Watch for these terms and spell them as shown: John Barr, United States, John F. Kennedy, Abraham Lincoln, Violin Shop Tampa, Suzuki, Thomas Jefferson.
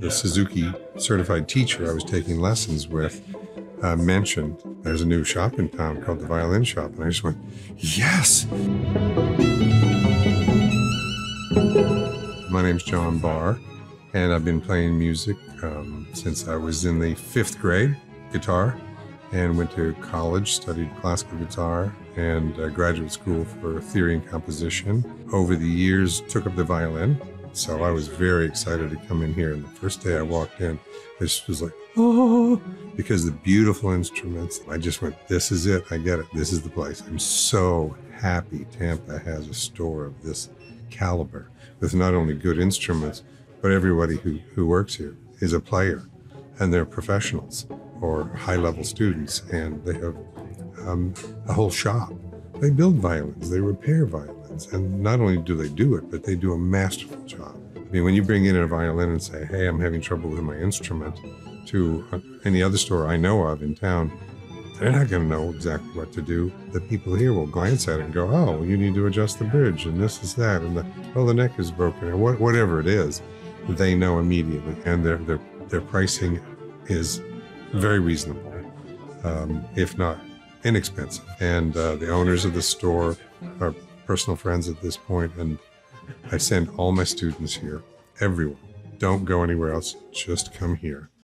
The Suzuki certified teacher I was taking lessons with mentioned there's a new shop in town called the Violin Shop, and I just went, yes! My name's John Barr, and I've been playing music since I was in the 5th grade, guitar, and went to college, studied classical guitar, and graduate school for theory and composition. Over the years, took up the violin. So I was very excited to come in here, and the first day I walked in, I just was like, oh, because the beautiful instruments, I just went, this is it, I get it, this is the place. I'm so happy Tampa has a store of this caliber with not only good instruments, but everybody who works here is a player, and they're professionals or high-level students, and they have a whole shop. They build violins, they repair violins. And not only do they do it, but they do a masterful job. I mean, when you bring in a violin and say, hey, I'm having trouble with my instrument, to any other store I know of in town, they're not going to know exactly what to do. The people here will glance at it and go, oh, you need to adjust the bridge, and this is that, and the neck is broken, or whatever it is. They know immediately, and their pricing is very reasonable, if not inexpensive. And the owners of the store are personal friends at this point, and I send all my students here, everyone. Don't go anywhere else, just come here.